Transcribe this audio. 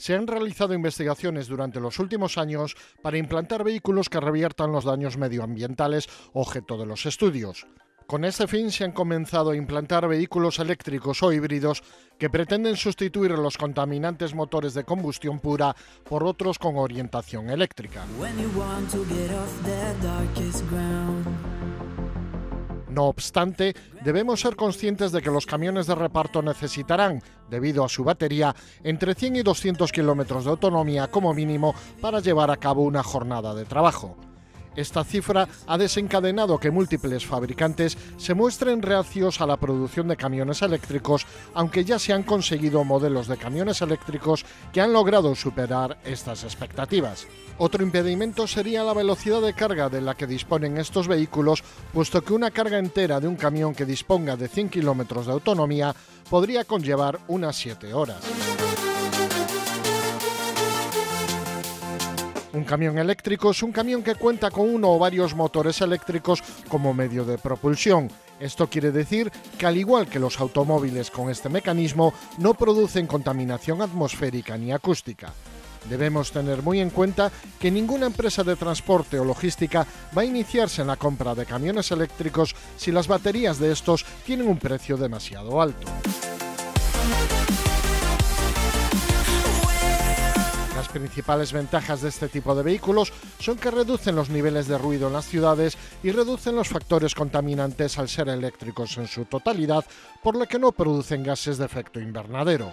Se han realizado investigaciones durante los últimos años para implantar vehículos que reviertan los daños medioambientales objeto de los estudios. Con este fin se han comenzado a implantar vehículos eléctricos o híbridos que pretenden sustituir los contaminantes motores de combustión pura por otros con orientación eléctrica. No obstante, debemos ser conscientes de que los camiones de reparto necesitarán, debido a su batería, entre 100 y 200 kilómetros de autonomía como mínimo para llevar a cabo una jornada de trabajo. Esta cifra ha desencadenado que múltiples fabricantes se muestren reacios a la producción de camiones eléctricos, aunque ya se han conseguido modelos de camiones eléctricos que han logrado superar estas expectativas. Otro impedimento sería la velocidad de carga de la que disponen estos vehículos, puesto que una carga entera de un camión que disponga de 100 kilómetros de autonomía podría conllevar unas 7 horas. Un camión eléctrico es un camión que cuenta con uno o varios motores eléctricos como medio de propulsión. Esto quiere decir que, al igual que los automóviles con este mecanismo, no producen contaminación atmosférica ni acústica. Debemos tener muy en cuenta que ninguna empresa de transporte o logística va a iniciarse en la compra de camiones eléctricos si las baterías de estos tienen un precio demasiado alto. Las principales ventajas de este tipo de vehículos son que reducen los niveles de ruido en las ciudades y reducen los factores contaminantes al ser eléctricos en su totalidad, por lo que no producen gases de efecto invernadero.